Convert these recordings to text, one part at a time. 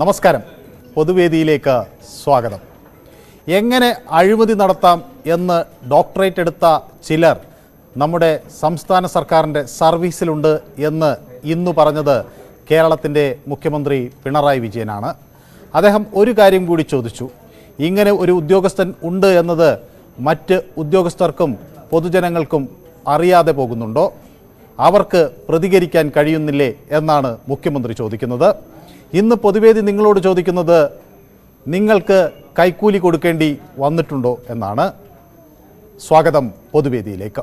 നമസ്കാരം പൊതുവേദിയിലേക്ക് സ്വാഗതം എങ്ങനെ അഴിമതി നടത്താം എന്ന് ഡോക്ടറേറ്റ് എടുത്ത ചിലർ നമ്മുടെ സംസ്ഥാന സർക്കാരിന്റെ സർവീസിലുണ്ട് എന്ന് ഇന്നു പറഞ്ഞു കേരളത്തിന്റെ മുഖ്യമന്ത്രി പിണറായി വിജയനാണ് അദ്ദേഹം ഒരു കാര്യം കൂടി ചോദിച്ചു ഇങ്ങനെ ഒരു ഉദ്യോഗസ്ഥൻ ഉണ്ട് എന്നത് മറ്റ് ഉദ്യോഗസ്ഥർക്കും പൊതുജനങ്ങൾക്കും അറിയാതെ പോകുന്നുണ്ടോ അവർക്ക് പ്രതികരിക്കാൻ കഴിയുന്നില്ലേ എന്നാണ് മുഖ്യമന്ത്രി ചോദിക്കുന്നത് ഇന്ന് പൊതുവേദി നിങ്ങളോട് ചോദിക്കുന്നത് നിങ്ങൾക്ക് കൈക്കൂലി കൊടുക്കേണ്ടി വന്നിട്ടുണ്ടോ എന്നാണ് സ്വാഗതം പൊതുവേദിയിലേക്ക്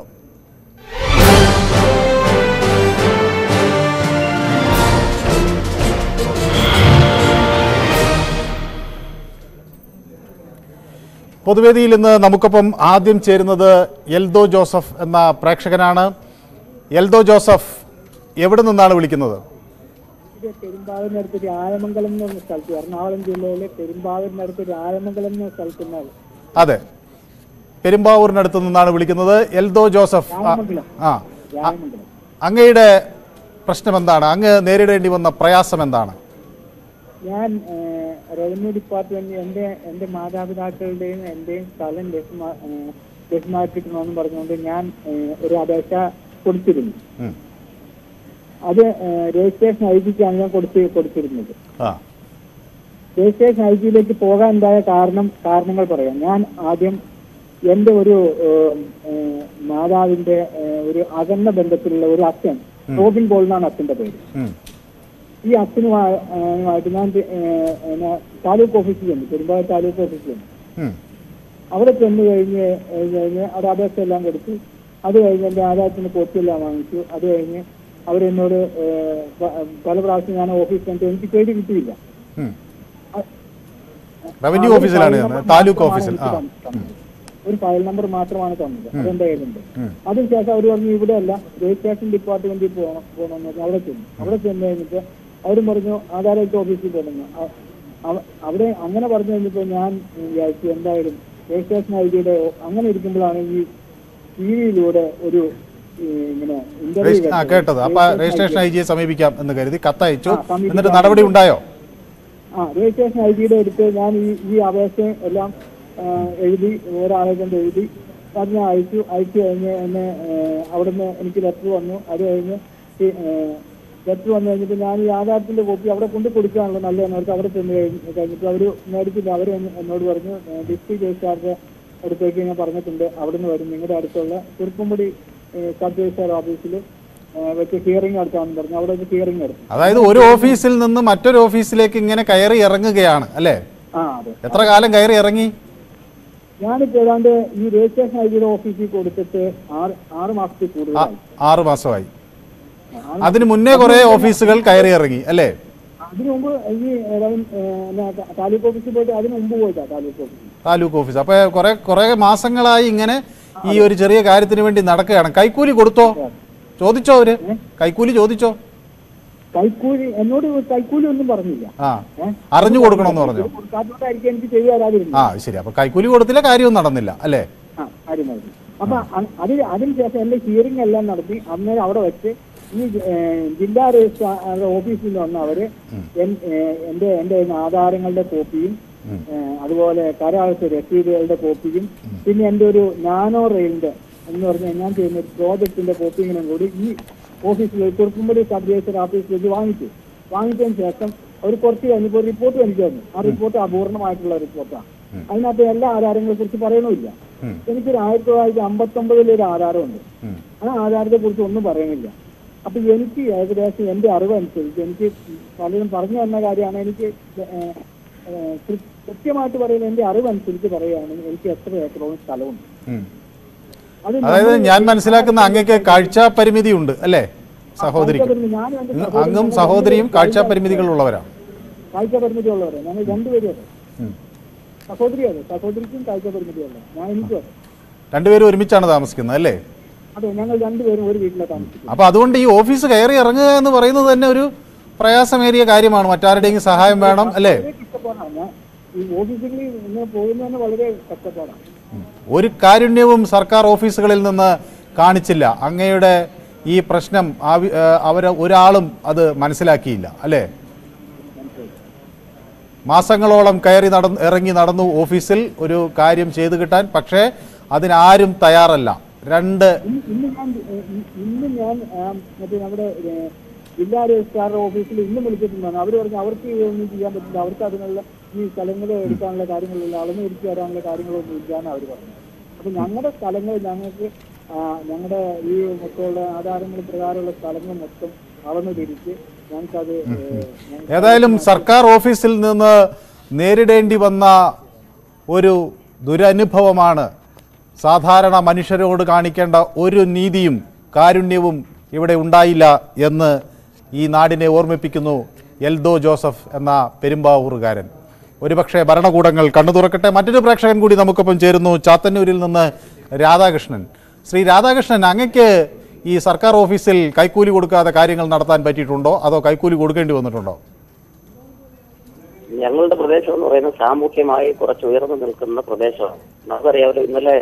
പൊതുവേദിയിൽ ഇന്ന് നമുക്കൊപ്പം ആദ്യം ചേരുന്നത് എൽദോ ജോസഫ് എന്ന പ്രേക്ഷകനാണ് എൽദോ ജോസഫ് എവിടെ നിന്നാണ് വിളിക്കുന്നത് പെരുമ്പാവൂരിനടുത്ത് രായമംഗലം എന്ന സ്ഥലത്ത് എറണാകുളം ജില്ലയിലെ പെരുമ്പാവൂരിനടുത്ത് രായമംഗലം എന്ന സ്ഥലത്തുനിന്നാണ് അതെ പെരുമ്പാവൂരിനടുത്ത് നിന്നാണ് വിളിക്കുന്നത് എൽദോ ജോസഫ് അങ്ങയുടെ പ്രശ്നം എന്താണ് അങ്ങ് നേരിടേണ്ടി വന്ന പ്രയാസം എന്താണ് ഞാൻ റവന്യൂ ഡിപ്പാർട്ട്മെന്റ് എന്റെ മാതാപിതാക്കളുടെയും എന്റെയും സ്ഥലം ലഭ്യമാക്കിക്കണമെന്ന് പറഞ്ഞുകൊണ്ട് ഞാൻ ഒരു അപേക്ഷ കൊടുത്തിരുന്നു അത് രജിസ്ട്രേഷൻ ഐ ജിക്കാണ് ഞാൻ കൊടുത്തിരുന്നത് രജിസ്ട്രേഷൻ ഐ ജിയിലേക്ക് പോകാൻ ഉണ്ടായ കാരണങ്ങൾ പറയാം ഞാൻ ആദ്യം എന്റെ ഒരു മാതാവിന്റെ ഒരു അകന്ന ബന്ധത്തിലുള്ള ഒരു അച്ഛൻ റോബിൻ പോൾ എന്നാണ് അച്ഛന്റെ പേര് ഈ അച്ഛനുമായിട്ട് ഞാൻ താലൂക്ക് ഓഫീസിൽ ചെന്നു പെരുമ്പാവൂർ താലൂക്ക് ഓഫീസിൽ ചെന്നു അവിടെ ചെന്ന് കഴിഞ്ഞ് അത് അപേക്ഷ എല്ലാം കൊടുത്തു അത് കഴിഞ്ഞ് എൻ്റെ ആദായത്തിന് കോപ്പിയെല്ലാം വാങ്ങിച്ചു അത് കഴിഞ്ഞ് അവരെന്നോട് പല പ്രാവശ്യം ഞാൻ ഓഫീസ് കണ്ടു എനിക്ക് പേടി കിട്ടിയില്ല ഒരു ഫയൽ നമ്പർ മാത്രമാണ് തന്നത് അതെന്റെ കയ്യിലുണ്ട് അതിനുശേഷം അവർ പറഞ്ഞു ഇവിടെയല്ല രജിസ്ട്രേഷൻ ഡിപ്പാർട്ട്മെന്റിൽ പോകണമെന്ന് പറഞ്ഞു അവിടെ ചെന്ന് കഴിഞ്ഞിട്ട് അവരും പറഞ്ഞു ആധാരമായിട്ട് ഓഫീസിൽ പോകണമെന്ന് അവിടെ അങ്ങനെ പറഞ്ഞു കഴിഞ്ഞപ്പോ ഞാൻ വിചാരിച്ചു എന്തായാലും രജിസ്ട്രേഷൻ ഐ ഡിയുടെ അങ്ങനെ ഇരിക്കുമ്പോഴാണ് ഈ ടി വിയിലൂടെ ഒരു കേട്ടത് അപ്പൊ രജിസ്ട്രേഷൻ ഐ ജിയെ സമീപിക്കാം എന്ന് കരുതി കത്തയച്ചു എന്നിട്ട് നടപടി ഉണ്ടായോ ആ രജിസ്ട്രേഷൻ ഐ ജിയുടെ അടുത്ത് ഞാൻ ഈ അപേക്ഷ എല്ലാം എഴുതി ഒരാളെ കൊണ്ട് എഴുതി അതിനെ അയച്ചു കഴിഞ്ഞ് എന്നെ അവിടുന്ന് എനിക്ക് ലെറ്റർ വന്നു അത് കഴിഞ്ഞ് ലെറ്റർ വന്നു കഴിഞ്ഞിട്ട് ഞാൻ ഈ ആധാരത്തിന്റെ കോപ്പി അവിടെ കൊണ്ട് കൊടുക്കുകയാണല്ലോ നല്ലവർക്ക് അവിടെ ചെന്ന് കഴിഞ്ഞിട്ട് അവർ മേടിച്ചില്ല അവർ എന്നോട് പറഞ്ഞു ഡിസ്ട്രിക്ട് രജിസ്ട്രാറുടെ അടുത്തേക്ക് ഞാൻ പറഞ്ഞിട്ടുണ്ട് അവിടുന്ന് വരും നിങ്ങളുടെ അടുത്തുള്ള ചെറുക്കുംപടി സബ് രജിസ്ട്രാർ ഓഫീസിൽ വെച്ച് ഹിയറിംഗ് നടത്താമെന്ന് പറഞ്ഞു അവിടെ വെച്ച് ഹിയറിംഗ് നടത്തും അതായത് ഒരു ഓഫീസിൽ നിന്ന് മറ്റൊരു ഓഫീസിലേക്ക് ഇങ്ങനെ കയറി ഇറങ്ങുകയാണ് അല്ലേ ആ അതെ എത്ര കാലം കയറി ഇറങ്ങി ഞാനിപ്പോ ഏതാണ്ട് ഈ രജിസ്ട്രേഷൻ ഐ ജിയുടെ ഓഫീസിൽ കൊടുത്തിട്ട് 6 മാസത്തിൽ കൂടുതലായി 6 മാസമായി അതിന് മുന്നേ കുറെ ഓഫീസുകൾ കയറി ഇറങ്ങി അല്ലേ അതിനു മുമ്പ് ഈ താലൂക്ക് ഓഫീസിൽ പോയിട്ട് അതിന് മുമ്പ് പോയിട്ടാ താലൂക്ക് ഓഫീസ് അപ്പൊ കുറെ മാസങ്ങളായി ഇങ്ങനെ ഈ ഒരു ചെറിയ കാര്യത്തിന് വേണ്ടി നടക്കുകയാണ് കൈക്കൂലി കൊടുത്തോ ചോദിച്ചോ അവര് കൈക്കൂലി എന്നോട് കൈക്കൂലി ഒന്നും പറഞ്ഞില്ല അറിഞ്ഞു കൊടുക്കണമെന്ന് പറഞ്ഞു ആ ശരി അപ്പൊ കൈക്കൂലി കൊടുത്തില്ല കാര്യവും നടന്നില്ല അല്ലേ അപ്പൊ അതിനുശേഷം എന്റെ ഹിയറിംഗ് എല്ലാം നടത്തി അന്നേരം അവിടെ വെച്ച് ഈ ജില്ലാ രജിസ്ട്രാർ ഓഫീസിൽ വന്ന അവര് എന്റെ ആധാരങ്ങളുടെ കോപ്പിയും അതുപോലെ കരാറത്തെ രസീതുകളുടെ കോപ്പിയും പിന്നെ എൻ്റെ ഒരു നാനോ റെയിലിന്റെ എന്ന് പറഞ്ഞാൽ ഞാൻ ചെയ്യുന്ന ഒരു പ്രോജക്ടിന്റെ കോപ്പിങ്ങിനും കൂടി ഈ ഓഫീസിൽ തുറക്കുമ്പോൾ സബ് രജിസ്റ്റർ ഓഫീസിലേക്ക് വാങ്ങിച്ചതിന് ശേഷം ഒരു കുറച്ച് കഴിഞ്ഞപ്പോൾ ഒരു റിപ്പോർട്ട് എനിക്ക് തന്നു ആ റിപ്പോർട്ട് അപൂർണമായിട്ടുള്ള റിപ്പോർട്ടാണ് അതിനകത്ത് എല്ലാ ആധാരങ്ങളെ കുറിച്ച് പറയണമില്ല എനിക്കൊരു 1959 ഒരു ആധാരമുണ്ട് ആ ആധാരത്തെ കുറിച്ച് ഒന്നും പറയണില്ല അപ്പൊ എനിക്ക് ഏകദേശം എന്റെ അറിവനുസരിച്ച് എനിക്ക് പലരും പറഞ്ഞു തന്ന കാര്യമാണ് എനിക്ക് കൃത്യമായിട്ട് പറയുന്നത് എന്റെ അറിവനുസരിച്ച് പറയുകയാണെങ്കിൽ എനിക്ക് എത്ര ഏക്കറോളം സ്ഥലമുണ്ട് അതായത് ഞാൻ മനസ്സിലാക്കുന്ന അങ്ങക്ക് കാഴ്ചാ പരിമിതി ഉണ്ട് അല്ലേ സഹോദരി അങ്ങും സഹോദരിയും കാഴ്ചാപരിമിതികളുള്ളവരാണ് കാഴ്ചാപരിമിതി ഉള്ളവരാണ് ഞങ്ങൾ രണ്ടുപേരും സഹോദരിയാണ് സഹോദരിക്കും കാഴ്ചാപരിമിതിയുള്ള ഞാൻ എനിക്കും രണ്ടുപേരും ഒരുമിച്ചാണ് താമസിക്കുന്നത് അല്ലേ അതെ ഞങ്ങൾ രണ്ടുപേരും ഒരു വീട്ടിലാണ് താമസിക്കുന്നത് അപ്പൊ അതുകൊണ്ട് ഈ ഓഫീസ് കയറി ഇറങ്ങുക എന്ന് പറയുന്നത് തന്നെ ഒരു പ്രയാസമേറിയ കാര്യമാണ് മറ്റാരുടെയും സഹായം വേണം അല്ലേ ഒരു കാരുണ്യവും സർക്കാർ ഓഫീസുകളിൽ നിന്ന് കാണിച്ചില്ല അങ്ങയുടെ ഈ പ്രശ്നം അവർ ഒരാളും അത് മനസ്സിലാക്കിയില്ല അല്ലേ മാസങ്ങളോളം കയറി ഇറങ്ങി നടന്നു ഓഫീസിൽ ഒരു കാര്യം ചെയ്തു കിട്ടാൻ. പക്ഷേ അതിനാരും തയ്യാറല്ല. രണ്ട് ഇന്ന് ഞാൻ നമ്മുടെ ജില്ലാ രജിസ്ട്രാറുടെ ഓഫീസിൽ ഇന്ന് വിളിച്ചിട്ടുണ്ടായിരുന്നു. അവർ പറഞ്ഞു അവർക്ക് ഇതൊന്നും ചെയ്യാൻ പറ്റില്ല, അവർക്ക് അതിനുള്ള ഈ സ്ഥലങ്ങൾ എടുക്കാനുള്ള കാര്യങ്ങളില്ല, അളന്ന് തിരിച്ചു വരാനുള്ള കാര്യങ്ങളൊന്നും ഇല്ലാന്ന് അവർ പറഞ്ഞു. അപ്പൊ ഞങ്ങളുടെ സ്ഥലങ്ങൾ ഞങ്ങൾക്ക് ഞങ്ങളുടെ ഈ മൊത്തമുള്ള ആധാരങ്ങൾ പ്രകാരമുള്ള സ്ഥലങ്ങൾ മൊത്തം അളന്ന് തിരിച്ച് ഞങ്ങൾക്കത് ഏതായാലും സർക്കാർ ഓഫീസിൽ നിന്ന് നേരിടേണ്ടി വന്ന ഒരു ദുരനുഭവമാണ്. സാധാരണ മനുഷ്യരോട് കാണിക്കേണ്ട ഒരു നീതിയും കാരുണ്യവും ഇവിടെ ഉണ്ടായില്ല എന്ന് ഈ നാടിനെ ഓർമ്മിപ്പിക്കുന്നു എൽദോ ജോസഫ് എന്ന പെരുമ്പാവൂറുകാരൻ. ഒരുപക്ഷെ ഭരണകൂടങ്ങൾ കണ്ണു തുറക്കട്ടെ. മറ്റൊരു പ്രേക്ഷകൻ കൂടി നമുക്കൊപ്പം ചേരുന്നു, ചാത്തന്നൂരിൽ നിന്ന് രാധാകൃഷ്ണൻ. ശ്രീ രാധാകൃഷ്ണൻ, അങ്ങക്ക് ഈ സർക്കാർ ഓഫീസിൽ കൈക്കൂലി കൊടുക്കാതെ കാര്യങ്ങൾ നടത്താൻ പറ്റിയിട്ടുണ്ടോ, അതോ കൈക്കൂലി കൊടുക്കേണ്ടി വന്നിട്ടുണ്ടോ? ഞങ്ങളുടെ പ്രദേശം എന്ന് പറയുന്നത് സാമൂഹ്യമായി കുറച്ച് ഉയർന്നു നിൽക്കുന്ന പ്രദേശമാണ്. നമുക്കറിയാമല്ലോ, ഇന്നലെ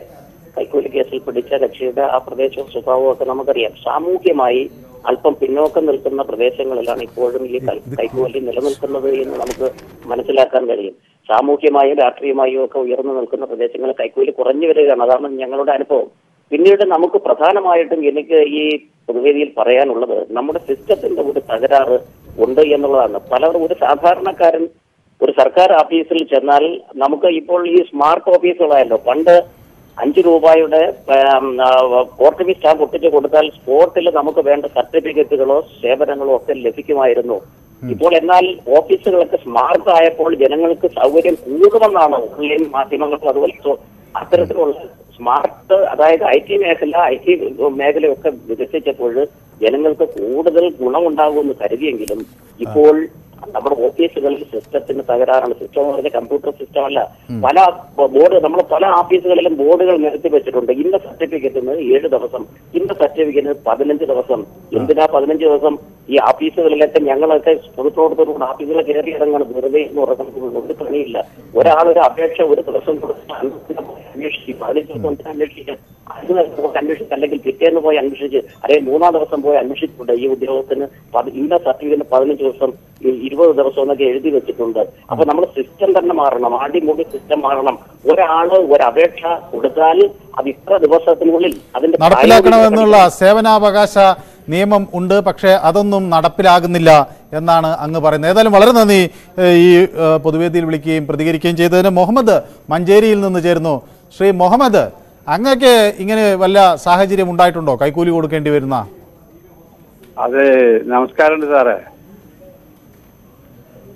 കൈക്കൂലി കേസിൽ പിടിച്ച കക്ഷിയുടെ ആ പ്രദേശവും സ്വഭാവവും ഒക്കെ നമുക്കറിയാം. സാമൂഹ്യമായി അല്പം പിന്നോക്കം നിൽക്കുന്ന പ്രദേശങ്ങളിലാണ് ഇപ്പോഴും ഈ കൈക്കൂലി നിലനിൽക്കുന്നത് എന്ന് നമുക്ക് മനസ്സിലാക്കാൻ കഴിയും. സാമൂഹ്യമായും രാഷ്ട്രീയമായും ഒക്കെ ഉയർന്നു നിൽക്കുന്ന പ്രദേശങ്ങളിൽ കൈക്കൂലി കുറഞ്ഞു വരികയാണ്. അതാണ് ഞങ്ങളുടെ അനുഭവം. പിന്നീട് നമുക്ക് പ്രധാനമായിട്ടും എനിക്ക് ഈ പൊതുവേദിയിൽ പറയാനുള്ളത് നമ്മുടെ സിസ്റ്റത്തിന്റെ ഒരു തകരാറ് ഉണ്ട് എന്നുള്ളതാണ്. ഒരു സാധാരണക്കാരൻ ഒരു സർക്കാർ ഓഫീസിൽ ചെന്നാൽ നമുക്ക് ഇപ്പോൾ ഈ സ്മാർട്ട് ഓഫീസുകളായല്ലോ, പണ്ട് 5 രൂപയുടെ പോർട്ടബിൾ സ്റ്റാമ്പ് ഒട്ടിച്ച് കൊടുത്താൽ സ്പോർട്ടിൽ നമുക്ക് വേണ്ട സർട്ടിഫിക്കറ്റുകളോ സേവനങ്ങളോ ഒക്കെ ലഭിക്കുമായിരുന്നു. ഇപ്പോൾ എന്നാൽ ഓഫീസുകളൊക്കെ സ്മാർട്ട് ആയപ്പോൾ ജനങ്ങൾക്ക് സൗകര്യം കൂടുമെന്നാണ് ഓൺലൈൻ മാധ്യമങ്ങൾക്കും അതുപോലെ അത്തരത്തിലുള്ള സ്മാർട്ട്, അതായത് ഐ ടി മേഖലയൊക്കെ വികസിച്ചപ്പോൾ ജനങ്ങൾക്ക് കൂടുതൽ ഗുണമുണ്ടാകുമെന്ന് കരുതിയെങ്കിലും ഇപ്പോൾ നമ്മുടെ ഓഫീസുകളിൽ സിസ്റ്റത്തിന് തകരാറാണ്. സിസ്റ്റം എന്ന് പറഞ്ഞാൽ കമ്പ്യൂട്ടർ സിസ്റ്റം അല്ല. പല ബോർഡ് നമ്മൾ പല ഓഫീസുകളിലും ബോർഡുകൾ നിരത്തി വെച്ചിട്ടുണ്ട്. ഇന്ന സർട്ടിഫിക്കറ്റിന് 7 ദിവസം, ഇന്ന സർട്ടിഫിക്കറ്റിന് 15 ദിവസം. എന്തിനാ 15 ദിവസം? ഈ ഓഫീസുകളിലൊക്കെ ഞങ്ങളൊക്കെ പൊതുപ്രവർത്തകരോട് ഓഫീസുകളിൽ കയറി ഇറങ്ങാണ് വെറുതെ എന്ന് പറയുന്നത് ഒരു പണിയില്ല. ഒരാളൊരു അപേക്ഷ ഒരു ദിവസം അന്വേഷിക്കും, 15 ദിവസം അന്വേഷിക്കാം, അന്വേഷിച്ച് അല്ലെങ്കിൽ പിറ്റേന്ന് പോയി അന്വേഷിച്ച്, അല്ലെങ്കിൽ 3-ാം ദിവസം പോയി അന്വേഷിച്ചിട്ടുണ്ട്. ഈ ഉദ്യോഗത്തിന് ഇന്ന സർട്ടിഫിക്കറ്റിന് 15 ദിവസം, 20 ദിവസം എന്നൊക്കെ എഴുതി വെച്ചിട്ടുണ്ട്. അപ്പൊ നമ്മൾ സിസ്റ്റം തന്നെ മാറണം, ആദ്യം കൂടി സിസ്റ്റം മാറണം. ഒരാള് ഒരു അപേക്ഷ കൊടുത്താൽ അത് ഇത്ര ദിവസത്തിനുള്ളിൽ അതിന്റെ നടപ്പിലാക്കണമെന്നുള്ള സേവനാവകാശ നിയമം ഉണ്ട്. പക്ഷേ അതൊന്നും നടപ്പിലാകുന്നില്ല എന്നാണ് അങ്ങ് പറയുന്നത്. ഏതായാലും വളരെ നന്ദി, ഈ പൊതുവേദിയിൽ വിളിക്കുകയും പ്രതികരിക്കുകയും ചെയ്തതിന്. മുഹമ്മദ് മഞ്ചേരിയിൽ നിന്ന് ചേരുന്നു. ശ്രീ മുഹമ്മദ്, അങ്ങക്ക് ഇങ്ങനെ വല്ല സാഹചര്യം ഉണ്ടായിട്ടുണ്ടോ, കൈക്കൂലി കൊടുക്കേണ്ടി വരുന്ന? അതെ, നമസ്കാരം സാറേ.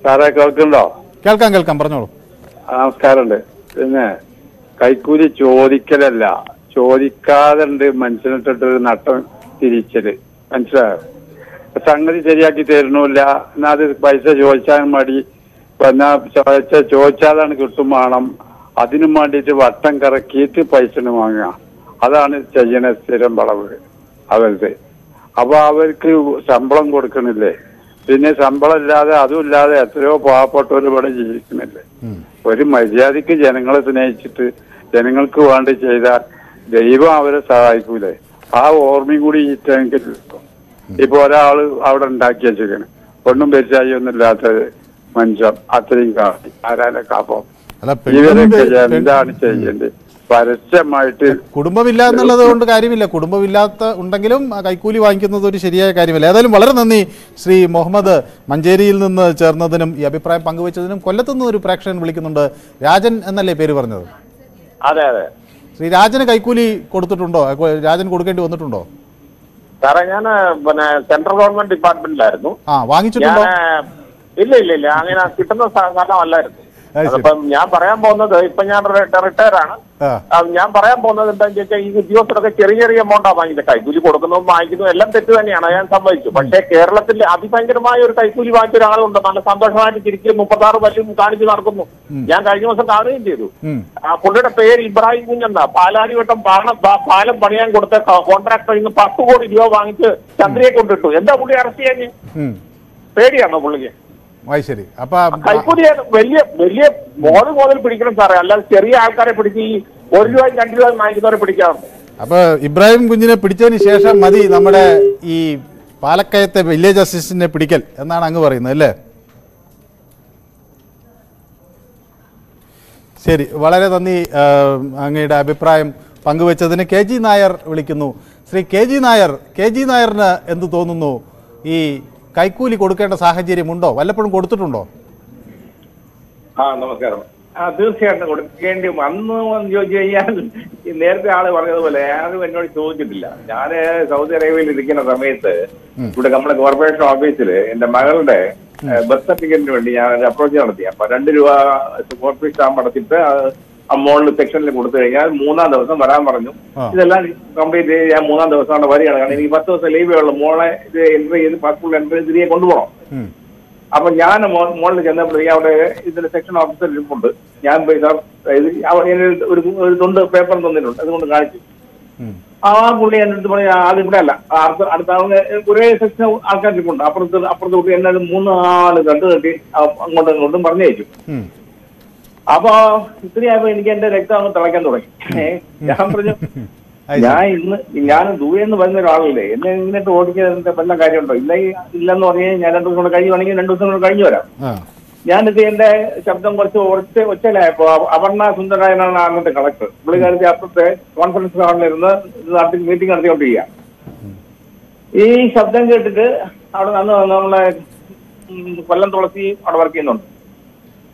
സാറേ കേൾക്കുന്നുണ്ടോ? കേൾക്കാം കേൾക്കാം, പറഞ്ഞോളൂ. നമസ്കാരമുണ്ട്. പിന്നെ കൈക്കൂലി ചോദിക്കലല്ല, ചോദിക്കാതെ മനുഷ്യനിട്ടൊരു നട്ടം തിരിച്ചത്, മനസ്സിലായോ? സംഗതി ശരിയാക്കി തരുന്നില്ല. എന്നാ അത് പൈസ ചോദിച്ചാൽ മതി, എന്നാ ചോദിച്ചാതാണ് കിട്ടും വേണം. അതിനു വേണ്ടിയിട്ട് വട്ടം കറക്കിയിട്ട് പൈസന് വാങ്ങുക, അതാണ് ചെയ്യണ സ്ഥിരം വളവ് അവരുടെ. അപ്പൊ അവർക്ക് ശമ്പളം കൊടുക്കണില്ലേ? പിന്നെ ശമ്പളം ഇല്ലാതെ അതും ഇല്ലാതെ എത്രയോ പാവപ്പെട്ടവർ ഇവിടെ ജീവിക്കുന്നില്ലേ? ഒരു മര്യാദക്ക് ജനങ്ങളെ സ്നേഹിച്ചിട്ട് ജനങ്ങൾക്ക് വേണ്ടി ചെയ്താൽ ദൈവം അവരെ സഹായിക്കൂലേ? ആ ഓർമ്മയും കൂടി ഈ ടാങ്കിൽ കിട്ടും. ഇപ്പൊ ഒരാള് അവിടെ ഉണ്ടാക്കി വെച്ചേക്കണ്, ഒന്നും പെരിച്ചായി ഒന്നും ഇല്ലാത്ത മനുഷ്യൻ, അത്രയും കാട്ടി ആരാനെ കാപ്പം. എന്താണ് ചെയ്യേണ്ടത്? പരസ്യമായിട്ട് കുടുംബമില്ല എന്നുള്ളത് കൊണ്ട് കാര്യമില്ല. കുടുംബമില്ലാത്ത ഉണ്ടെങ്കിലും കൈക്കൂലി വാങ്ങിക്കുന്നത് ഒരു ശരിയായ കാര്യമല്ല. ഏതായാലും വളരെ നന്ദി ശ്രീ മുഹമ്മദ് മഞ്ചേരിയിൽ നിന്ന് ചേർന്നതിനും ഈ അഭിപ്രായം പങ്കുവച്ചതിനും. കൊല്ലത്തു നിന്ന് ഒരു പ്രേക്ഷകൻ വിളിക്കുന്നുണ്ട്. രാജൻ എന്നല്ലേ പേര് പറഞ്ഞത്? അതെ അതെ. ശ്രീ രാജന് കൈക്കൂലി കൊടുത്തിട്ടുണ്ടോ? രാജൻ കൊടുക്കേണ്ടി വന്നിട്ടുണ്ടോ? സാറേ, ഞാൻ പിന്നെ സെൻട്രൽ ഗവൺമെന്റ് ഡിപ്പാർട്ട്മെന്റിലായിരുന്നു. ആ, വാങ്ങിച്ചിട്ടുണ്ടോ? ഇല്ല ഇല്ല ഇല്ല, അങ്ങനെ കിട്ടുന്ന സ്ഥലമല്ലായിരുന്നു. അപ്പം ഞാൻ പറയാൻ പോകുന്നത്, ഇപ്പൊ ഞാൻ റിട്ടയർ ആണ്. ഞാൻ പറയാൻ പോകുന്നത് എന്താണെന്ന് വെച്ചാൽ, ഈ ഉദ്യോഗസ്ഥരൊക്കെ ചെറിയ ചെറിയ എമൗണ്ടാണ് വാങ്ങിക്കുന്നത്. കൈക്കൂലി കൊടുക്കുന്നതും വാങ്ങിക്കുന്നതും എല്ലാം തെറ്റ് തന്നെയാണ്, ഞാൻ സമ്മതിച്ചു. പക്ഷേ കേരളത്തിൽ അതിഭയങ്കരമായ ഒരു കൈക്കൂലി വാങ്ങിച്ച ഒരാളുണ്ട്, നല്ല സന്തോഷമായിട്ട് തിരിച്ച് 36 പല്ലും കാണിച്ചു നടക്കുന്നു. ഞാൻ കഴിഞ്ഞ ദിവസം കാണുകയും ചെയ്തു. ആ പുള്ളിയുടെ പേര് ഇബ്രാഹിം കുഞ്ഞെന്ന. പാലാരിവട്ടം പാലം പണിയാൻ കൊടുത്ത കോൺട്രാക്ടർ ഇന്ന് 10 കോടി രൂപ വാങ്ങിച്ച് ചന്ദ്രയെ കൊണ്ടിട്ടു. എന്താ പുള്ളി അറസ്റ്റ് ചെയ്യാൻ? പേടിയാണോ പുള്ളിക്ക്? ശരി, അപ്പൊ കൈക്കൂലി വലിയ വലിയ മോഡൽ മോഡൽ പിടിക്കണം സാറേ, അല്ലാതെ ചെറിയ ആൾക്കാരെ പിടിച്ച് ഈ 1 രൂപ 2 രൂപ വാങ്ങിക്കുന്നവരെ പിടിക്കാം. അപ്പൊ ഇബ്രാഹിം കുഞ്ഞിനെ പിടിച്ചതിന് ശേഷം മതി നമ്മുടെ ഈ പാലക്കയത്തെ വില്ലേജ് അസിസ്റ്റന്റിനെ പിടിക്കൽ എന്നാണ് അങ്ങ് പറയുന്നത് അല്ലേ? ശരി വളരെ നന്ദി അങ്ങയുടെ അഭിപ്രായം പങ്കുവെച്ചതിന് കെ ജി നായർ വിളിക്കുന്നു ശ്രീ കെ ജി നായറിന് എന്തു തോന്നുന്നു ഈ കൈക്കൂലി കൊടുക്കേണ്ട സാഹചര്യമുണ്ടോ വല്ലപ്പോഴും കൊടുത്തിട്ടുണ്ടോ ആ നമസ്കാരം തീർച്ചയായിട്ടും കൊടുക്കേണ്ടി വന്നു എന്ന് ചോദിച്ചു കഴിഞ്ഞാൽ നേരത്തെ ആള് പറഞ്ഞതുപോലെ ആരും എന്നോട് ചോദിച്ചിട്ടില്ല ഞാന് സൗദി അറേബ്യയിൽ ഇരിക്കുന്ന സമയത്ത് ഇവിടെ നമ്മുടെ കോർപ്പറേഷൻ ഓഫീസിൽ എന്റെ മകളുടെ ബർത്ത് സർട്ടിഫിക്കറ്റിന് വേണ്ടി ഞാൻ ഒരു അപ്രോച്ച് നടത്തി അപ്പൊ ₹2 കോർപ്പറേറ്റ് സ്റ്റാമ്പ് അടച്ചിട്ട് ആ മോളിൽ സെക്ഷനിൽ കൊടുത്തു കഴിഞ്ഞാൽ മൂന്നാം ദിവസം വരാൻ പറഞ്ഞു ഇതെല്ലാം കംപ്ലീറ്റ് ചെയ്ത് ഞാൻ മൂന്നാം ദിവസമാണ് വരികയാണ് കാരണം എനിക്ക് 10 ദിവസം ലീവേ ഉള്ളൂ മോളെ ഇത് എൻട്രി ചെയ്ത് പാസ്പോർട്ട് എൻട്രി തിരികെ കൊണ്ടുപോകണം അപ്പൊ ഞാൻ മോളിൽ ചെന്നപ്പോഴത്തേക്ക് അവിടെ ഇതിന്റെ സെക്ഷൻ ഓഫീസർ ഇരിപ്പുണ്ട് ഞാൻ ഒരു തൊണ്ട് പേപ്പർ തന്നിട്ടുണ്ട് അതുകൊണ്ട് കാണിച്ചു ആ പുള്ളി എന്റെ അടുത്ത് പറഞ്ഞാൽ ആദ്യം ഇവിടെ അല്ല അടുത്ത ആളുടെ ഒരേ സെക്ഷൻ ആൾക്കാർ ഇരിപ്പുണ്ട് അപ്പുറത്ത് കൂട്ടി എന്നെ 3-4 കണ്ടുകെട്ടി അങ്ങോട്ടും ഇങ്ങോട്ടും പറഞ്ഞു അയച്ചു അപ്പൊ ഇത്രയായപ്പോ എനിക്ക് എന്റെ രക്തം അങ്ങ് തിളയ്ക്കാൻ തുടങ്ങി ഞാൻ പറഞ്ഞു ഞാൻ ദൂരെ എന്ന് പറയുന്ന ഒരാളല്ലേ എന്നെ ഇങ്ങോട്ട് ഓടിക്കാൻ വല്ല കാര്യമുണ്ടോ ഇല്ലെന്ന് പറഞ്ഞാൽ ഞാൻ 2 ദിവസം കൂടെ കഴിയുവാണെങ്കിൽ 2 ദിവസം കൂടെ കഴിഞ്ഞു വരാം ഞാനിത് എന്റെ ശബ്ദം കുറച്ച് ഒച്ചലായപ്പോ അപർണ സുന്ദരായനാണ് അന്നത്തെ കളക്ടർ പുള്ളിക്കാലത്തെ അപ്പുറത്തെ കോൺഫറൻസ് ഹാളിലിരുന്ന് നാട്ടിൽ മീറ്റിംഗ് നടത്തിക്കൊണ്ടിരിക്കുക ഈ ശബ്ദം കേട്ടിട്ട് അവിടെ നമ്മളെ കൊല്ലം തുളസി അവിടെ വർക്ക് ചെയ്യുന്നുണ്ട്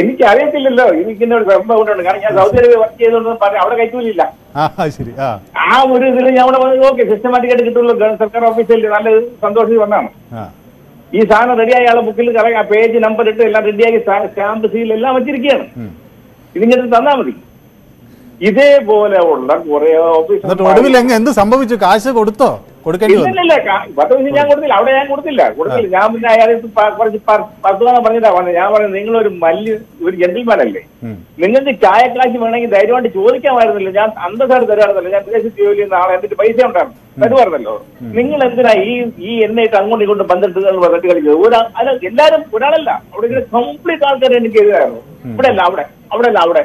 എനിക്കറിയത്തില്ലല്ലോ എനിക്കിന്റെ ഒരു ഗർഭം കൊണ്ടുണ്ട് കാരണം ഞാൻ സൗദി അറേബ്യ വർക്ക് ചെയ്തോണ്ട് അവിടെ കൈക്കൂലില്ല ആ ഒരു ഇതിൽ ഞാൻ ഓക്കെ സിസ്റ്റമാറ്റിക് ആയിട്ട് കിട്ടുള്ളൂ സർക്കാർ ഓഫീസിൽ നല്ല സന്തോഷത്തിൽ വന്നാണ് ഈ സാധനം റെഡിയായി ആളെ ബുക്കിൽ കറങ്ങാം പേജ് നമ്പർ ഇട്ട് എല്ലാം റെഡിയാക്കി സ്റ്റാമ്പ് സീൽ എല്ലാം വെച്ചിരിക്കുകയാണ് ഇതിങ്ങനെ തന്നാ മതി ഇതേപോലെ ഉള്ള കുറെ ഓഫീസ് എന്ത് സംഭവിച്ചു കാശ് കൊടുത്തോ ഇല്ലല്ല 10 ദിവസം ഞാൻ കൊടുത്തില്ല അവിടെ ഞാൻ കൊടുത്തില്ല ഞാൻ പിന്നെ അയാളെ കുറച്ച് 10 തവണ പറഞ്ഞിട്ടാ പറഞ്ഞത് ഞാൻ പറഞ്ഞത് നിങ്ങളൊരു ഒരു ജെന്റിൽമാൻ അല്ലേ നിങ്ങൾക്ക് ചായക്കാശ് വേണമെങ്കിൽ ധൈര്യമായിട്ട് ചോദിക്കാമായിരുന്നല്ലോ ഞാൻ അന്തസ്സായിട്ട് തരുമായിരുന്നല്ലോ ഞാൻ വിദേശത്ത് ജോലി ചെയ്യുന്ന ആളെ എന്നിട്ട് പൈസ ഉണ്ടായിരുന്നു തരുമായിരുന്നല്ലോ നിങ്ങൾ എന്തിനാ ഈ എന്നിട്ട് അങ്ങോട്ട് ഇങ്ങോട്ട് പന്ത്രണ്ട് കളിച്ചത് എല്ലാരും ഒരാളല്ല അവിടെ കംപ്ലീറ്റ് ആൾക്കാർ എനിക്ക് എഴുതായിരുന്നു ഇവിടെ അല്ല അവിടെ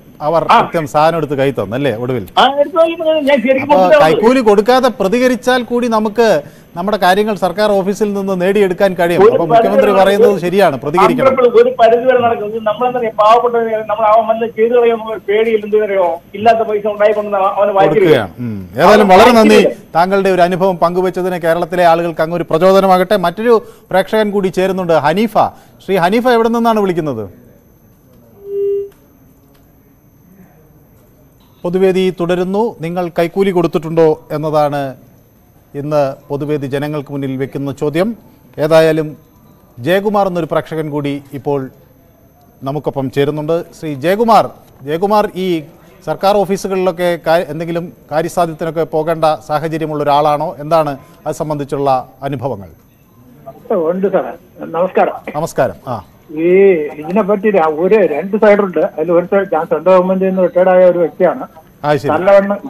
അവർ സാധനം എടുത്ത് കൈ തന്നല്ലേ ഒടുവിൽ കൈക്കൂലി കൊടുക്കാതെ പ്രതികരിച്ചാൽ കൂടി നമുക്ക് നമ്മുടെ കാര്യങ്ങൾ സർക്കാർ ഓഫീസിൽ നിന്ന് നേടിയെടുക്കാൻ കഴിയും അപ്പൊ മുഖ്യമന്ത്രി പറയുന്നത് ശരിയാണ് പ്രതികരിക്കണം ഒരു പരിധി വരെ നടക്കുന്നത് നമ്മളെന്താ പാവപ്പെട്ട നമ്മൾ അവൻ ചെയ്തു കളയുമ്പോൾ പേടിയിൽ എന്ത് പറയുമോ ഇല്ലാത്ത പൈസ ഉണ്ടായിക്കൊണ്ടെന്ന് അവന് വായിക്കുകയാണ് ഏതായാലും വളരെ നന്ദി താങ്കളുടെ ഒരു അനുഭവം പങ്കുവെച്ചതിന് കേരളത്തിലെ ആളുകൾക്ക് അങ്ങൊരു പ്രചോദനമാകട്ടെ മറ്റൊരു പ്രേക്ഷകൻ കൂടി ചേരുന്നുണ്ട് ഹനീഫ ശ്രീ ഹനീഫ എവിടെ നിന്നാണ് വിളിക്കുന്നത് പൊതുവേദി തുടരുന്നു നിങ്ങൾ കൈക്കൂലി കൊടുത്തിട്ടുണ്ടോ എന്നതാണ് ഇന്ന് പൊതുവേദി ജനങ്ങൾക്ക് മുന്നിൽ വെക്കുന്ന ചോദ്യം ഏതായാലും ജയകുമാർ എന്നൊരു പ്രേക്ഷകൻ കൂടി ഇപ്പോൾ നമുക്കൊപ്പം ചേരുന്നുണ്ട് ശ്രീ ജയകുമാർ ഈ സർക്കാർ ഓഫീസുകളിലൊക്കെ എന്തെങ്കിലും കാര്യസാധ്യത്തിനൊക്കെ പോകേണ്ട സാഹചര്യമുള്ള ഒരാളാണോ എന്താണ് അത് സംബന്ധിച്ചുള്ള അനുഭവങ്ങൾ ഉണ്ട് സാറേ നമസ്കാരം ആ ഈ ഇതിനെപ്പറ്റി ഒരു 2 സൈഡുണ്ട് അതിൽ ഒരു സൈഡ് ഞാൻ സെൻട്രൽ ഗവൺമെന്റിൽ നിന്ന് റിട്ടയർഡ് ആയ ഒരു വ്യക്തിയാണ്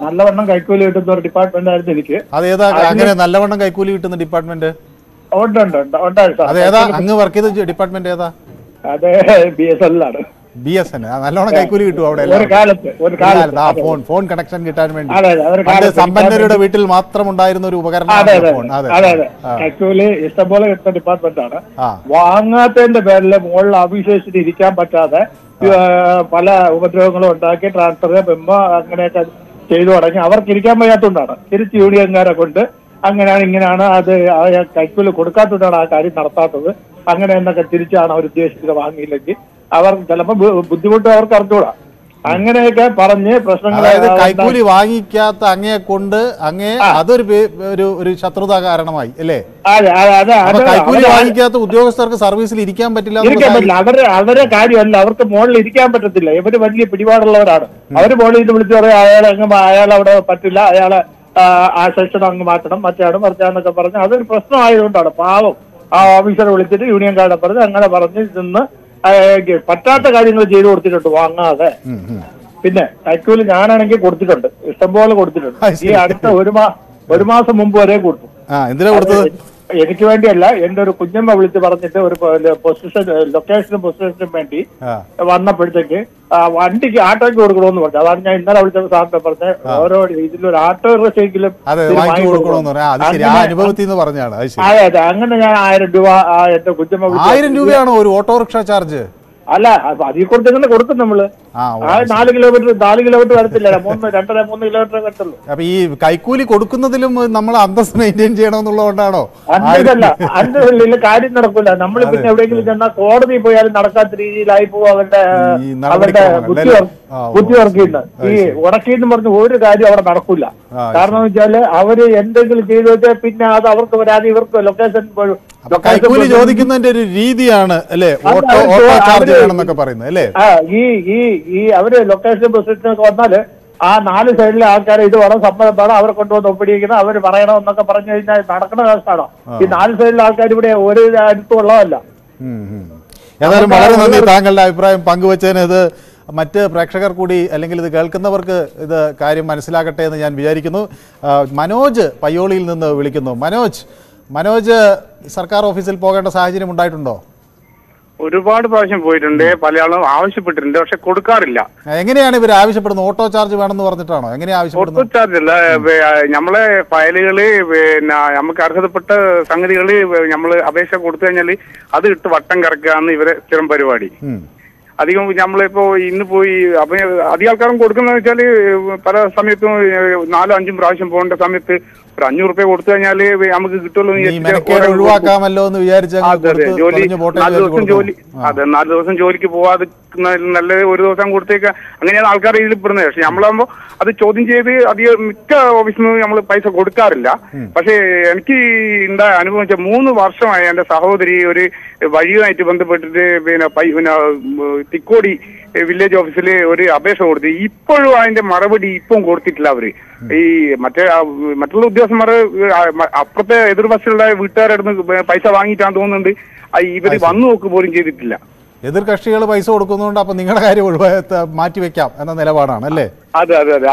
നല്ലവണ്ണം കൈക്കൂലി കിട്ടുന്ന ഒരു ഡിപ്പാർട്ട്മെന്റ് ആയിരുന്നു എനിക്ക് നല്ലവണ്ണം കൈക്കൂലി കിട്ടുന്ന ഡിപ്പാർട്ട്മെന്റ് അത് BSNL നല്ലോണം കൈക്കൂലി കിട്ടും അവിടെ ഫോൺ കണക്ഷൻ കിട്ടാൻ വേണ്ടി സമ്പന്നരുടെ വീട്ടിൽ മാത്രം ഉണ്ടായിരുന്ന ഒരു ഉപകരണം കൈക്കൂലി ഇഷ്ടംപോലെ കിട്ടുന്ന ഡിപ്പാർട്ട്മെന്റ് ആണ് വാങ്ങാത്തതിന്റെ പേരിൽ മുകളിൽ അഭിശേഷിച്ച് ഇരിക്കാൻ പറ്റാതെ പല ഉപദ്രവങ്ങളും ഉണ്ടാക്കി ട്രാൻസ്ഫർ ബെമ്പ അങ്ങനെയൊക്കെ ചെയ്തു തുടങ്ങി അവർക്ക് ഇരിക്കാൻ വയ്യാത്തതുകൊണ്ടാണ് തിരിച്ച് യൂണിയൻകാരെ കൊണ്ട് അങ്ങനെയാണ് ഇങ്ങനെയാണ് അത് കൈക്കൂലി കൊടുക്കാത്തതുകൊണ്ടാണ് ആ കാര്യം നടത്താത്തത് അങ്ങനെ എന്നൊക്കെ തിരിച്ചാണ് അവർ ഉദ്ദേശിച്ചത് വാങ്ങിയില്ലെങ്കിൽ അവർ ചിലപ്പോൾ ബുദ്ധിമുട്ട് അവർക്ക് അറിഞ്ഞുകൂടാ അങ്ങനെയൊക്കെ പറഞ്ഞ് പ്രശ്നങ്ങൾ കൈക്കൂലി വാങ്ങിക്കാത്ത അങ്ങയെ കൊണ്ട് അങ്ങേ അതൊരു ഒരു ശത്രുത കാരണമായി അല്ലേ കൈക്കൂലി വാങ്ങിക്കാത്ത ഉദ്യോഗസ്ഥർക്ക് സർവീസിൽ ഇരിക്കാൻ പറ്റില്ല അവരെ കാര്യമല്ല അവർക്ക് മുകളിൽ ഇരിക്കാൻ പറ്റത്തില്ല ഇവര് വലിയ പിടിപാടുള്ളവരാണ് അവര് മുകളിൽ ഇത് വിളിച്ചു പറയാം അയാൾ അവിടെ പറ്റില്ല അയാളെ I such a Matana, Matana, Kaparana, other person I don't know. Power, officer will get the Union Guard of Parana, and I gave Patata Garden of Jero to Wanga there. I could Anna and get Gorditon, Sambol Gorditon. I see Adama, Burma, Mumbore good. And there was a lie, and there could never be the position, location, possession, one of the one ticket, Arta Gorgon, Avana, Allah, you could take the Gorka Namula. I'm not a little bit Kaikuli Kodukuna, the Namala, and the Indian Jane on the Lordano. And the little card in Nakula, number of regular order people in Naraka, life over the every location position or another, and Alice carried over some of our control of the Varana on the Caparana in Naraka. In Alice Alcari, where is Antola? Another Maran, the Tangle Ibrahim Panguach and the Matter Prakshaka Kudi, Elingal, the Galkana work, the Kairi Manisilaka and Viarikino, Manoj, Payoli in the Vilikino, Manoj, Sarkar official pocket of Sajan Mundaitundo. ഒരുപാട് പ്രാവശ്യം പോയിട്ടുണ്ട് പലയാളും ആവശ്യപ്പെട്ടിട്ടുണ്ട് പക്ഷെ കൊടുക്കാറില്ല എങ്ങനെയാണ് ഇവർ ആവശ്യപ്പെടുന്നത് auto charge വേണമെന്ന് പറഞ്ഞിട്ടാണോ എങ്ങനെയാണ് ആവശ്യപ്പെടുന്നത് ഓട്ടോ ചാർജ് അല്ല നമ്മളെ ഫയലുകളെ പിന്നെ നമുക്ക് അർഹതപ്പെട്ട സംഗതികളെ നമ്മൾ അപേക്ഷ കൊടുത്തു കഴിഞ്ഞാൽ അത് ഇട്ട് വട്ടം കറക്കാനാണ് ഇവരെ സ്ഥിരം പരിപാടി അധികം നമ്മൾ ഇപ്പോ ഇന്ന് പോയി അധിക ആൾക്കാരും കൊടുക്കുന്നതെന്ന് വെച്ചാൽ പല സമയത്തും 4 5 പ്രാവശ്യം പോകേണ്ട സമയത്ത് ₹500 കൊടുത്തു കഴിഞ്ഞാൽ നമുക്ക് കിട്ടുമല്ലോ എന്ന് വിചാരിച്ചാൽ ഒഴിവാക്കാമല്ലോ എന്ന് വിചാരിച്ചാൽ 4 ദിവസം ജോലിക്ക് പോവാതെ നല്ല ഒരു ദിവസം കൊടുത്തേക്കാം അങ്ങനെയാണ് ആൾക്കാർ ഇതിൽ പെടുന്നത് പക്ഷേ നമ്മളാവുമ്പോൾ അത് ചോദ്യം ചെയ്ത് അധികം മിക്ക ഓഫീസിൽ നിന്ന് നമ്മൾ പൈസ കൊടുക്കാറില്ല പക്ഷേ എനിക്ക് എന്താ അനുഭവം വെച്ചാൽ 3 വർഷമായി എൻ്റെ സഹോദരി ഒരു വഴിയുമായിട്ട് ബന്ധപ്പെട്ടിട്ട് പിന്നെ തിക്കോടി വില്ലേജ് ഓഫീസിൽ ഒരു അപേക്ഷ കൊടുത്തു ഇപ്പോഴും അതിന്റെ മറുപടി ഇപ്പം കൊടുത്തിട്ടില്ല അവര് ഈ മറ്റുള്ള ഉദ്യോഗസ്ഥന്മാർ അപ്പുറത്തെ എതിർവശത്തുള്ള വീട്ടുകാരടുന്ന് പൈസ വാങ്ങിയിട്ടാണ് തോന്നുന്നുണ്ട് ഇവര് വന്നു നോക്ക് പോലും ചെയ്തിട്ടില്ല എതിർ കക്ഷികൾ പൈസ കൊടുക്കുന്നതുകൊണ്ട് അപ്പോൾ നിങ്ങളുടെ കാര്യം ഒഴിവാക്കാൻ മാറ്റി വെക്കാം എന്ന നിലപാടാണ് അല്ലേ അതെ അതെ അതെ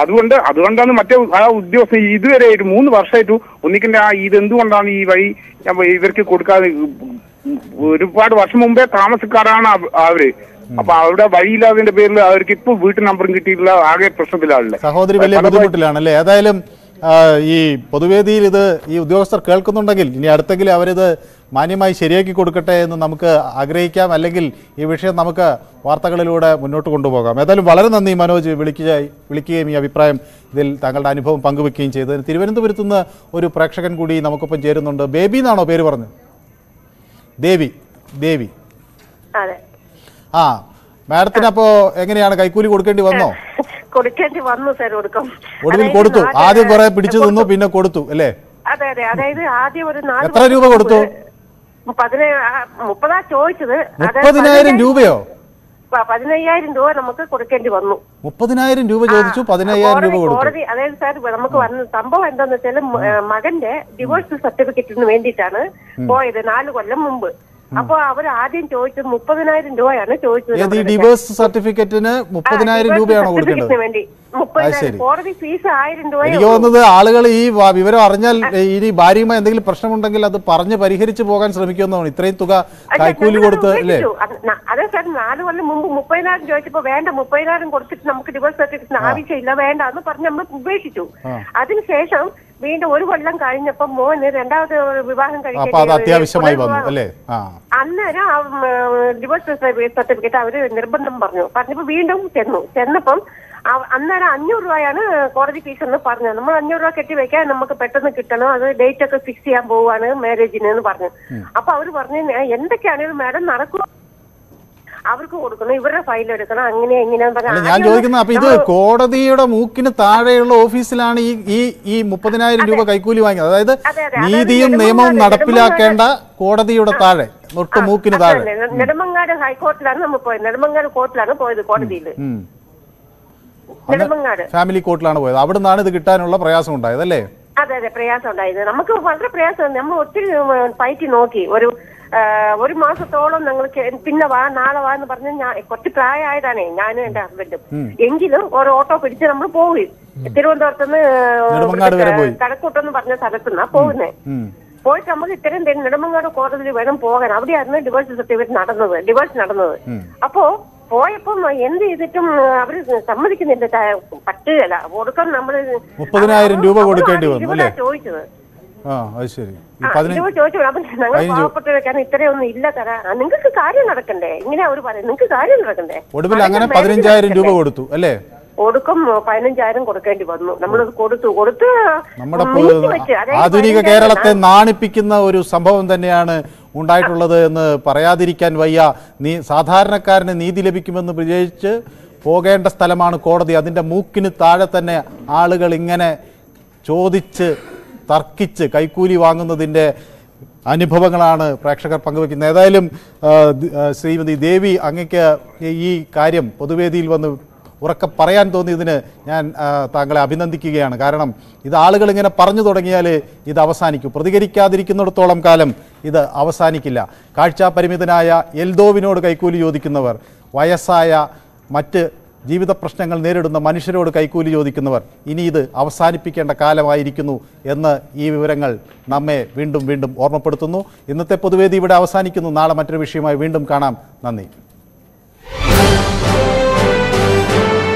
അതുകൊണ്ടാണ് മറ്റേ ആ ഉദ്യോഗസ്ഥൻ ഇതുവരെയായിട്ട് 3 വർഷമായിട്ട് ഒന്നിക്കിന്റെ ആ ഇതെന്തുകൊണ്ടാണ് ഈ വഴി ഇവർക്ക് കൊടുക്കാതെ ഒരുപാട് വർഷം മുമ്പേ താമസക്കാരാണ് അവര് അപ്പൊ അവരുടെ വഴിയില്ലാതിന്റെ പേരിൽ അവർക്ക് ഇപ്പൊ വീട്ടു നമ്പറും കിട്ടിയിട്ടില്ല ആകെ പ്രശ്നത്തിലാണല്ലേ സഹോദരി വലിയ ബുദ്ധിമുട്ടിലാണല്ലേ ഏതായാലും ഈ പൊതുവേദിയിൽ ഇത് ഈ ഉദ്യോഗസ്ഥർ കേൾക്കുന്നുണ്ടെങ്കിൽ ഇനി അടുത്തെങ്കിലും അവരിത് മാന്യമായി ശരിയാക്കി കൊടുക്കട്ടെ എന്ന് നമുക്ക് ആഗ്രഹിക്കാം അല്ലെങ്കിൽ ഈ വിഷയം നമുക്ക് വാർത്തകളിലൂടെ മുന്നോട്ട് കൊണ്ടുപോകാം ഏതായാലും വളരെ നന്ദി മനോജ് വിളിക്കുകയും ഈ അഭിപ്രായം ഇതിൽ താങ്കളുടെ അനുഭവം പങ്കുവെക്കുകയും ചെയ്തതിന് തിരുവനന്തപുരത്ത് നിന്ന് ഒരു പ്രേക്ഷകൻ കൂടി നമുക്കൊപ്പം ചേരുന്നുണ്ട് ബേബി എന്നാണോ പേര് പറഞ്ഞത് ദേവി ദേവി അതെ ആ മാഡത്തിനപ്പോ എങ്ങനെയാണ് കൈക്കൂലി കൊടുക്കേണ്ടി വന്നോ കൊടുക്കേണ്ടി വന്നു സാർ കൊടുക്കും ഒടുവിൽ കൊടുത്തു ആദ്യം കുറെ പിടിച്ചു നിന്നു പിന്നെ കൊടുത്തു അല്ലേ അതെ അതെ അതായത് ആദ്യം ഒരു 4 എത്ര രൂപ കൊടുത്തു 30 ചോദിച്ചത് 30000 രൂപയോ 15000 രൂപ നമുക്ക് കൊടുക്കേണ്ടി വന്നു 30000 രൂപ ചോദിച്ചു 15000 രൂപ കൊടുത്തു കോടതി അതായത് സാർ നമുക്ക് വന്ന സംഭവം എന്താന്ന് വെച്ചാൽ മകന്റെ ഡിവോഴ്സ് സർട്ടിഫിക്കറ്റിന് വേണ്ടിയിട്ടാണ് പോയത് 4 കൊല്ലം മുമ്പ് അപ്പൊ അവർ ആദ്യം ചോദിച്ചത് 30000 രൂപയാണ് ചോദിച്ചത് ഈ ഡിവോഴ്സ് സർട്ടിഫിക്കറ്റിന് 30000 രൂപയാണ് കൊടുക്കേണ്ടത് വേണ്ടി 30000 കോടതി ഫീസ് 1000 രൂപയാണ് എനിക്ക് തോന്നുന്നത് ആളുകൾ ഈ വിവരം അറിഞ്ഞാൽ ഇനി ഭാര്യയുമായി എന്തെങ്കിലും പ്രശ്നമുണ്ടെങ്കിൽ അത് പറഞ്ഞു പരിഹരിച്ചു പോകാൻ ശ്രമിക്കുന്നതാണ് ഇത്രയും തുക കൈക്കൂലി കൊടുത്ത് അല്ലേ അതെ സാർ 4 കൊല്ലം മുമ്പ് 30000 ചോദിച്ചപ്പോൾ വേണ്ട 30000 കൊടുത്തിട്ട് നമുക്ക് ഡിവോഴ്സ് സർട്ടിഫിക്കറ്റിന് ആവശ്യമില്ല വേണ്ട എന്ന് പറഞ്ഞ് നമ്മൾ ഉപേക്ഷിച്ചു അതിനുശേഷം വീണ്ടും ഒരു കൊല്ലം കഴിഞ്ഞപ്പോൾ മോന് രണ്ടാമത് വിവാഹം കഴിക്കാൻ അന്നേരം ഡിവോഴ്സ് സർട്ടിഫിക്കറ്റ് അവര് നിർബന്ധം പറഞ്ഞപ്പോ വീണ്ടും ചെന്നപ്പം അന്നേരം 500 രൂപയാണ് കോടതി ഫീസ് എന്ന് പറഞ്ഞത് നമ്മൾ 500 രൂപ കെട്ടി വെക്കാൻ നമുക്ക് പെട്ടെന്ന് കിട്ടണം അത് ഡേറ്റ് ഒക്കെ ഫിക്സ് ചെയ്യാൻ പോവാണ് മാരേജിന് എന്ന് പറഞ്ഞു അപ്പൊ അവര് പറഞ്ഞു എന്തൊക്കെയാണെങ്കിലും മാഡം നടക്കുക അവർക്ക് കൊടുക്കണം ഇവരുടെ ഫയൽ എടുക്കണം അങ്ങനെ എങ്ങനെയാന്ന് ഞാൻ ചോദിക്കുന്നത് അപ്പൊ ഇത് കോടതിയുടെ മൂക്കിന് താഴെയുള്ള ഓഫീസിലാണ് ഈ ഈ 30000 രൂപ കൈക്കൂലി വാങ്ങിയത് അതായത് നീതിയും നിയമവും നടപ്പിലാക്കേണ്ട കോടതിയുടെ താഴെ തൊട്ട് മൂക്കിന് താഴെ നെടുമങ്ങാട് ഹൈക്കോടതിയിലാണ് നമ്മൾ പോയത് നെടുമങ്ങാട് കോടതിയിൽ Family court land away. I would not the guitar and prayers on the prayers on either. Namako Valtra prayers and Namotil fighting okay. Or mass at all on Pinawa, Nalavan, Barnana, Kotikai, Nana and Africa. Engil or auto pitcher number poet. They don't know Karakotan Barnas Arasana, Pone. Poet number 10, then Nadamanga quarterly went on Pog and Abdi Admiral divorces the not another, divorce not another. Apo. My end is it American in the time, Patella, Vodka number. I do what you can do. I see. I do what you can tell me letter. I think it's a garden of a conday. You know, I think it's a garden of a conday. What do you like? Padrinjai and Duba to LA. Odocum, Pinarayi and Kodakan, number of quarter to water. Number of Kerala, Pikina, or you somehow and then. The Parayadirikan Vaya, Sadharna Karn, Nidile became the British, Fogan, the Stalaman Court, the Adinda Mukin, Tadatane, Alagalingane, Chodich, Tarkich, Kaikuli Wangan, the Anipagan, Prakshaka Pangak, Nadalim, Srivan, the Devi, Angeka, Ye, Karium, Pothuvedhi, one of Uraka Parayanton, and Tangala Abinandiki and Karanam. Is the Alagalin a Paranodogiale, is Avasanic, Prodigarica, the Rikinor Tolam Kalam. Either Avasanikilla, Karcha Perimedanaya, Eldho Kaikulio the Kinover, Vyasaya, Mate, Givi the Prostangal Nere on the Manishero Kaikulio the Kinover, in either Avasani Pick and the Kala Irikinu, Yena Evirangal, Name, Windom, Orno Portuno, in the Pothuvedhi, Avasanikin, Nala Matrevishima, Windom Kanam, Nani.